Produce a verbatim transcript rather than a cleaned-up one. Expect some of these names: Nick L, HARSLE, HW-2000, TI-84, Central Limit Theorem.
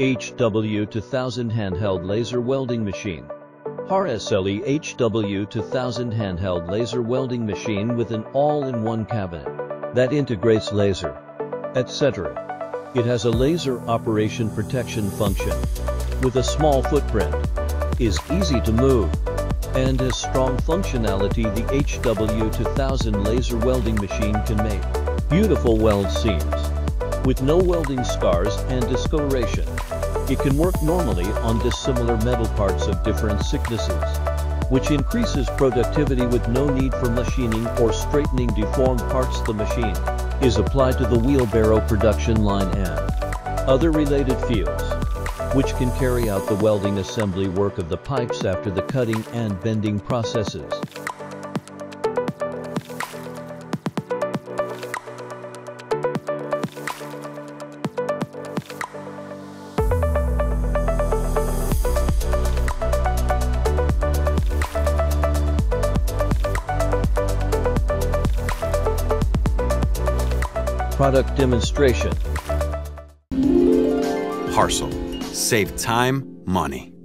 H W two thousand handheld laser welding machine. HARSLE H W two thousand handheld laser welding machine with an all-in-one cabinet that integrates laser, et cetera. It has a laser operation protection function with a small footprint, is easy to move, and has strong functionality. The H W two thousand laser welding machine can make beautiful weld seams with no welding scars and discoloration. It can work normally on dissimilar metal parts of different thicknesses, which increases productivity with no need for machining or straightening deformed parts. The machine is applied to the wheelbarrow production line and other related fields, which can carry out the welding assembly work of the pipes after the cutting and bending processes. Product demonstration. HARSLE. Save time, money.